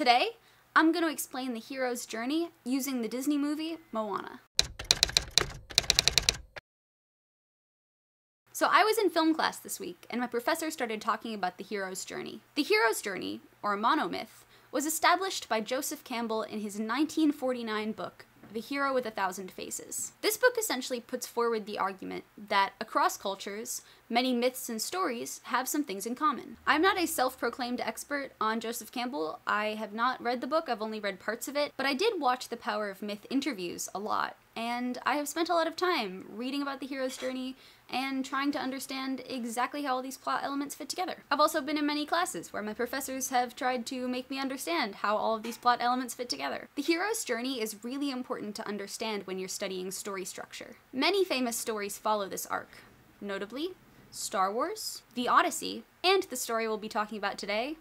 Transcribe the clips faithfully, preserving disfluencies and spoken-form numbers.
Today, I'm going to explain the hero's journey using the Disney movie Moana. So I was in film class this week, and my professor started talking about the hero's journey. The hero's journey, or monomyth, was established by Joseph Campbell in his nineteen forty-nine book, The Hero with a Thousand Faces. This book essentially puts forward the argument that, across cultures, many myths and stories have some things in common. I'm not a self-proclaimed expert on Joseph Campbell. I have not read the book, I've only read parts of it, but I did watch The Power of Myth interviews a lot, and I have spent a lot of time reading about the hero's journey and trying to understand exactly how all these plot elements fit together. I've also been in many classes where my professors have tried to make me understand how all of these plot elements fit together. The hero's journey is really important to understand when you're studying story structure. Many famous stories follow this arc, notably Star Wars, The Odyssey, and the story we'll be talking about today,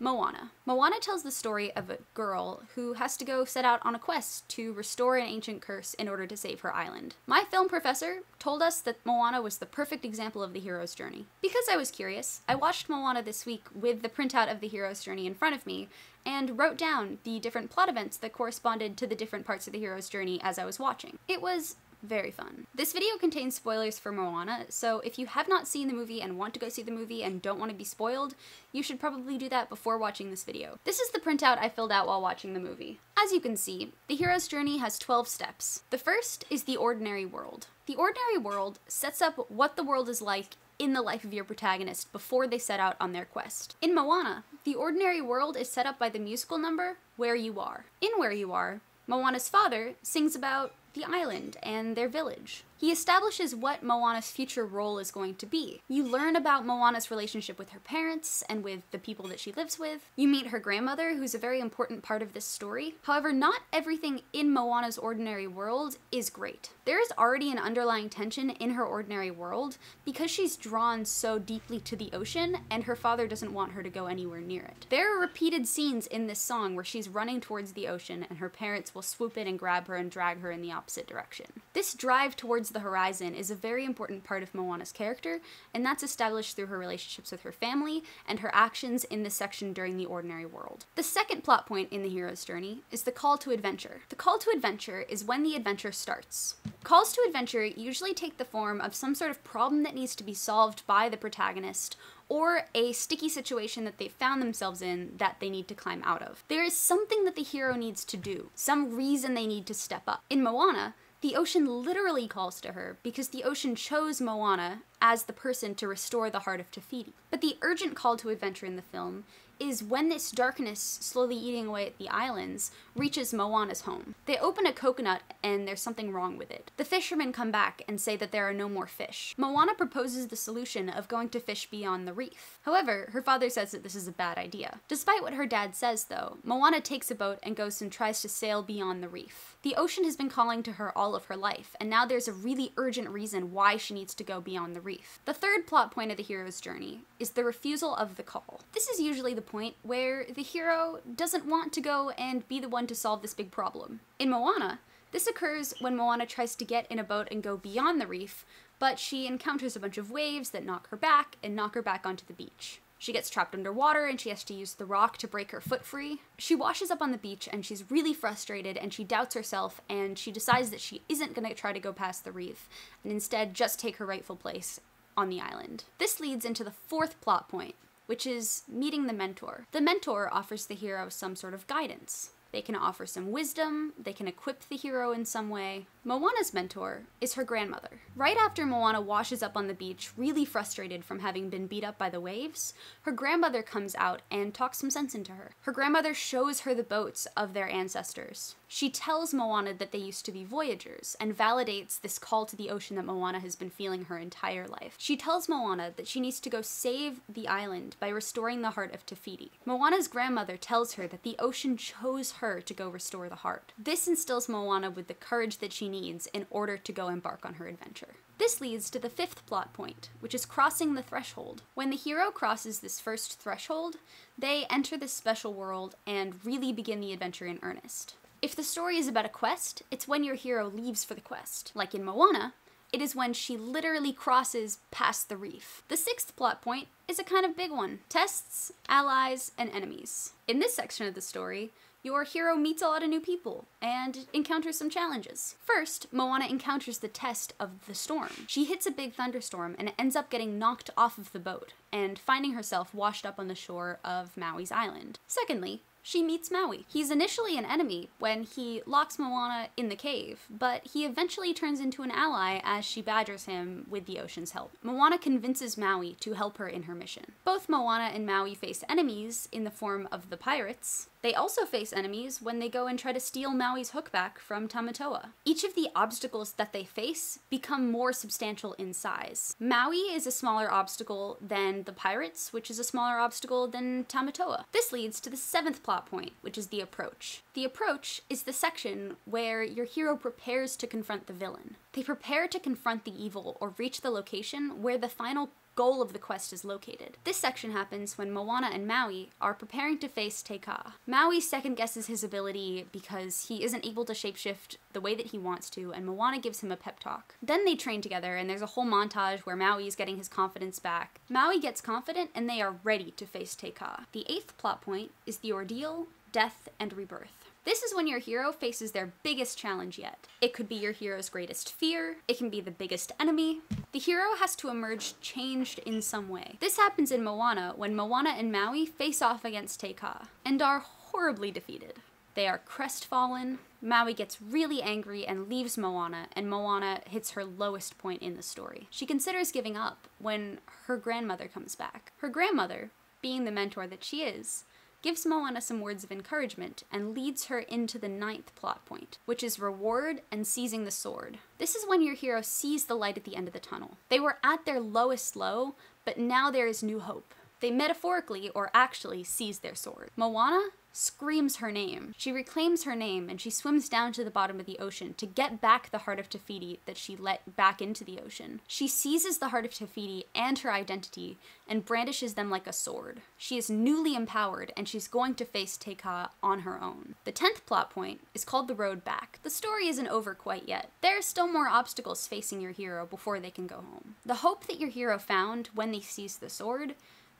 Moana. Moana tells the story of a girl who has to go set out on a quest to restore an ancient curse in order to save her island. My film professor told us that Moana was the perfect example of the hero's journey. Because I was curious, I watched Moana this week with the printout of the hero's journey in front of me and wrote down the different plot events that corresponded to the different parts of the hero's journey as I was watching. It was very fun. This video contains spoilers for Moana, so if you have not seen the movie and want to go see the movie and don't want to be spoiled, you should probably do that before watching this video. This is the printout I filled out while watching the movie. As you can see, the hero's journey has twelve steps. The first is the ordinary world. The ordinary world sets up what the world is like in the life of your protagonist before they set out on their quest. In Moana, the ordinary world is set up by the musical number Where You Are. In Where You Are, Moana's father sings about the island and their village. He establishes what Moana's future role is going to be. You learn about Moana's relationship with her parents and with the people that she lives with. You meet her grandmother, who's a very important part of this story. However, not everything in Moana's ordinary world is great. There is already an underlying tension in her ordinary world because she's drawn so deeply to the ocean and her father doesn't want her to go anywhere near it. There are repeated scenes in this song where she's running towards the ocean and her parents will swoop in and grab her and drag her in the opposite direction. This drive towards the horizon is a very important part of Moana's character, and that's established through her relationships with her family and her actions in this section during the ordinary world. The second plot point in the hero's journey is the call to adventure. The call to adventure is when the adventure starts. Calls to adventure usually take the form of some sort of problem that needs to be solved by the protagonist, or a sticky situation that they found themselves in that they need to climb out of. There is something that the hero needs to do, some reason they need to step up. In Moana, the ocean literally calls to her because the ocean chose Moana as the person to restore the heart of Te Fiti. But the urgent call to adventure in the film is when this darkness, slowly eating away at the islands, reaches Moana's home. They open a coconut and there's something wrong with it. The fishermen come back and say that there are no more fish. Moana proposes the solution of going to fish beyond the reef. However, her father says that this is a bad idea. Despite what her dad says though, Moana takes a boat and goes and tries to sail beyond the reef. The ocean has been calling to her all of her life, and now there's a really urgent reason why she needs to go beyond the reef. The third plot point of the hero's journey is the refusal of the call. This is usually the point where the hero doesn't want to go and be the one to solve this big problem. In Moana, this occurs when Moana tries to get in a boat and go beyond the reef, but she encounters a bunch of waves that knock her back and knock her back onto the beach. She gets trapped underwater and she has to use the rock to break her foot free. She washes up on the beach and she's really frustrated and she doubts herself and she decides that she isn't going to try to go past the reef and instead just take her rightful place on the island. This leads into the fourth plot point, which is meeting the mentor. The mentor offers the hero some sort of guidance. They can offer some wisdom, they can equip the hero in some way. Moana's mentor is her grandmother. Right after Moana washes up on the beach, really frustrated from having been beat up by the waves, her grandmother comes out and talks some sense into her. Her grandmother shows her the boats of their ancestors. She tells Moana that they used to be voyagers and validates this call to the ocean that Moana has been feeling her entire life. She tells Moana that she needs to go save the island by restoring the heart of Te Fiti. Moana's grandmother tells her that the ocean chose her Her to go restore the heart. This instills Moana with the courage that she needs in order to go embark on her adventure. This leads to the fifth plot point, which is crossing the threshold. When the hero crosses this first threshold, they enter this special world and really begin the adventure in earnest. If the story is about a quest, it's when your hero leaves for the quest. Like in Moana, It is when she literally crosses past the reef. The sixth plot point is a kind of big one. Tests, allies, and enemies. In this section of the story, your hero meets a lot of new people and encounters some challenges. First, Moana encounters the test of the storm. She hits a big thunderstorm and ends up getting knocked off of the boat and finding herself washed up on the shore of Maui's island. Secondly, she meets Maui. He's initially an enemy when he locks Moana in the cave, but he eventually turns into an ally as she badgers him with the ocean's help. Moana convinces Maui to help her in her mission. Both Moana and Maui face enemies in the form of the pirates. They also face enemies when they go and try to steal Maui's hookback from Tamatoa. Each of the obstacles that they face become more substantial in size. Maui is a smaller obstacle than the pirates, which is a smaller obstacle than Tamatoa. This leads to the seventh plot point, which is the approach. The approach is the section where your hero prepares to confront the villain. They prepare to confront the evil or reach the location where the final goal of the quest is located. This section happens when Moana and Maui are preparing to face Te Kā. Maui second guesses his ability because he isn't able to shapeshift the way that he wants to, and Moana gives him a pep talk. Then they train together, and there's a whole montage where Maui is getting his confidence back. Maui gets confident, and they are ready to face Te Kā. The eighth plot point is the ordeal, death, and rebirth. This is when your hero faces their biggest challenge yet. It could be your hero's greatest fear, it can be the biggest enemy. The hero has to emerge changed in some way. This happens in Moana when Moana and Maui face off against Te Kā and are horribly defeated. They are crestfallen, Maui gets really angry and leaves Moana, and Moana hits her lowest point in the story. She considers giving up when her grandmother comes back. Her grandmother, being the mentor that she is, gives Moana some words of encouragement and leads her into the ninth plot point, which is reward and seizing the sword. This is when your hero sees the light at the end of the tunnel. They were at their lowest low, but now there is new hope. They metaphorically or actually seize their sword. Moana screams her name. She reclaims her name and she swims down to the bottom of the ocean to get back the heart of Te Fiti that she let back into the ocean. She seizes the heart of Te Fiti and her identity and brandishes them like a sword. She is newly empowered and she's going to face Te Kā on her own. The tenth plot point is called the road back. The story isn't over quite yet. There are still more obstacles facing your hero before they can go home. The hope that your hero found when they seized the sword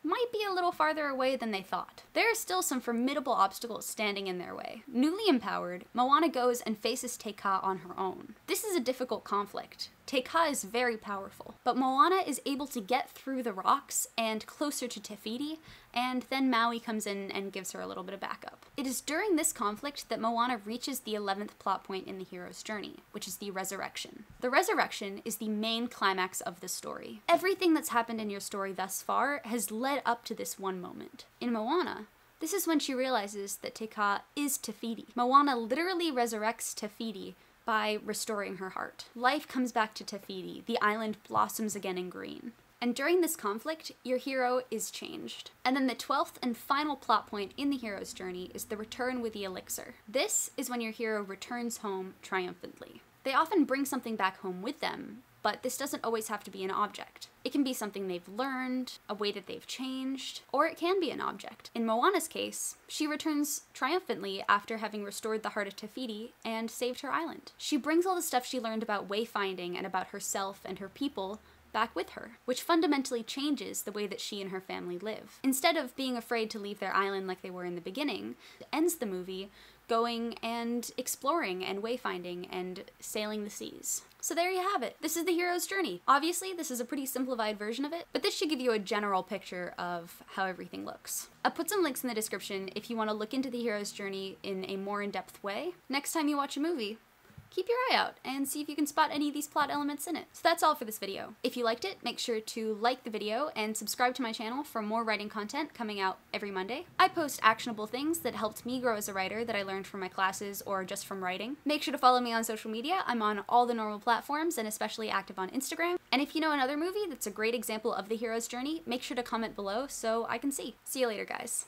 might be a little farther away than they thought. There are still some formidable obstacles standing in their way. Newly empowered, Moana goes and faces Te Kā on her own. This is a difficult conflict. Te Kā is very powerful, but Moana is able to get through the rocks and closer to Te Fiti, and then Maui comes in and gives her a little bit of backup. It is during this conflict that Moana reaches the eleventh plot point in the hero's journey, which is the resurrection. The resurrection is the main climax of the story. Everything that's happened in your story thus far has led up to this one moment. In Moana, this is when she realizes that Te Kā is Te Fiti. Moana literally resurrects Te Fiti by restoring her heart. Life comes back to Te Fiti, the island blossoms again in green. And during this conflict, your hero is changed. And then the twelfth and final plot point in the hero's journey is the return with the elixir. This is when your hero returns home triumphantly. They often bring something back home with them, but this doesn't always have to be an object. It can be something they've learned, a way that they've changed, or it can be an object. In Moana's case, she returns triumphantly after having restored the heart of Te Fiti and saved her island. She brings all the stuff she learned about wayfinding and about herself and her people back with her, which fundamentally changes the way that she and her family live. Instead of being afraid to leave their island like they were in the beginning, it ends the movie going and exploring and wayfinding and sailing the seas. So there you have it. This is the hero's journey. Obviously, this is a pretty simplified version of it, but this should give you a general picture of how everything looks. I'll put some links in the description if you want to look into the hero's journey in a more in-depth way. Next time you watch a movie, keep your eye out and see if you can spot any of these plot elements in it. So that's all for this video. If you liked it, make sure to like the video and subscribe to my channel for more writing content coming out every Monday. I post actionable things that helped me grow as a writer that I learned from my classes or just from writing. Make sure to follow me on social media. I'm on all the normal platforms and especially active on Instagram. And if you know another movie that's a great example of the hero's journey, make sure to comment below so I can see. See you later, guys.